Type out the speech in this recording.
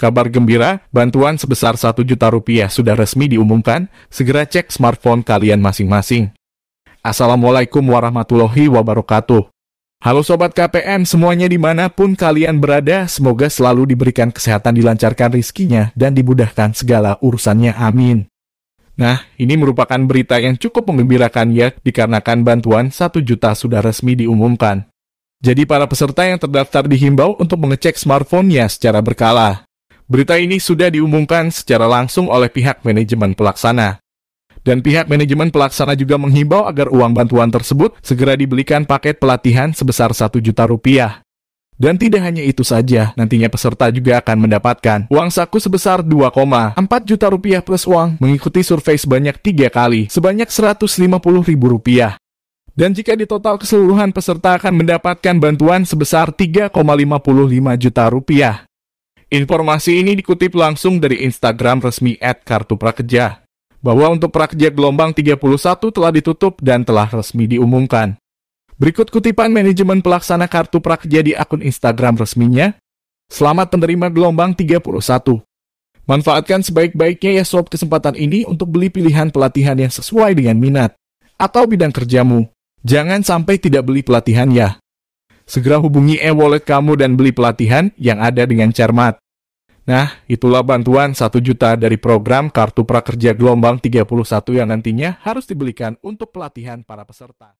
Kabar gembira, bantuan sebesar Rp1.000.000 sudah resmi diumumkan. Segera cek smartphone kalian masing-masing. Assalamualaikum warahmatullahi wabarakatuh. Halo Sobat KPM semuanya dimanapun kalian berada, semoga selalu diberikan kesehatan, dilancarkan rizkinya, dan dimudahkan segala urusannya. Amin. Nah, ini merupakan berita yang cukup menggembirakan ya, dikarenakan bantuan Rp1.000.000 sudah resmi diumumkan. Jadi para peserta yang terdaftar dihimbau untuk mengecek smartphone-nya secara berkala. Berita ini sudah diumumkan secara langsung oleh pihak manajemen pelaksana. Dan pihak manajemen pelaksana juga menghimbau agar uang bantuan tersebut segera dibelikan paket pelatihan sebesar Rp1.000.000. Dan tidak hanya itu saja, nantinya peserta juga akan mendapatkan uang saku sebesar Rp2,4 juta plus uang mengikuti survei sebanyak 3 kali, sebanyak Rp150.000. Dan jika ditotal keseluruhan peserta akan mendapatkan bantuan sebesar Rp3,55 juta. Informasi ini dikutip langsung dari Instagram resmi @kartuprakerja, bahwa untuk prakerja gelombang 31 telah ditutup dan telah resmi diumumkan. Berikut kutipan manajemen pelaksana Kartu Prakerja di akun Instagram resminya. Selamat penerima gelombang 31. Manfaatkan sebaik-baiknya ya sob kesempatan ini untuk beli pilihan pelatihan yang sesuai dengan minat atau bidang kerjamu. Jangan sampai tidak beli pelatihan ya. Segera hubungi e-wallet kamu dan beli pelatihan yang ada dengan cermat. Nah, itulah bantuan Rp1.000.000 dari program Kartu Prakerja gelombang 31 yang nantinya harus dibelikan untuk pelatihan para peserta.